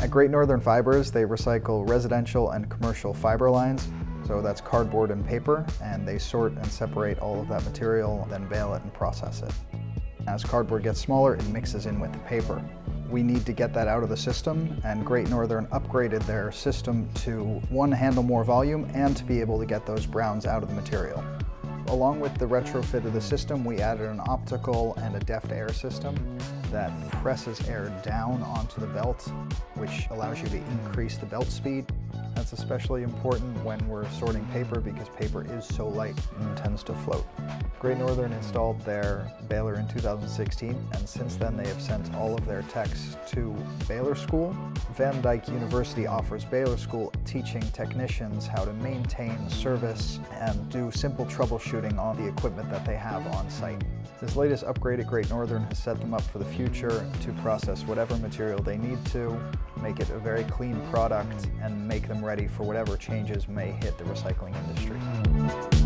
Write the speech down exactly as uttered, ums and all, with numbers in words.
At Great Northern Fibers, they recycle residential and commercial fiber lines. So that's cardboard and paper, and they sort and separate all of that material, then bale it and process it. As cardboard gets smaller, it mixes in with the paper. We need to get that out of the system, and Great Northern upgraded their system to, one, handle more volume and to be able to get those browns out of the material. Along with the retrofit of the system, we added an optical and a deft air system that presses air down onto the belt, which allows you to increase the belt speed. That's especially important when we're sorting paper because paper is so light and tends to float. Great Northern installed their baler in two thousand sixteen, and since then they have sent all of their techs to Baler School. Van Dyke University offers Baler School, teaching technicians how to maintain, service, and do simple troubleshooting on the equipment that they have on site. This latest upgrade at Great Northern has set them up for the future to process whatever material they need to, make it a very clean product, and make them ready for whatever changes may hit the recycling industry.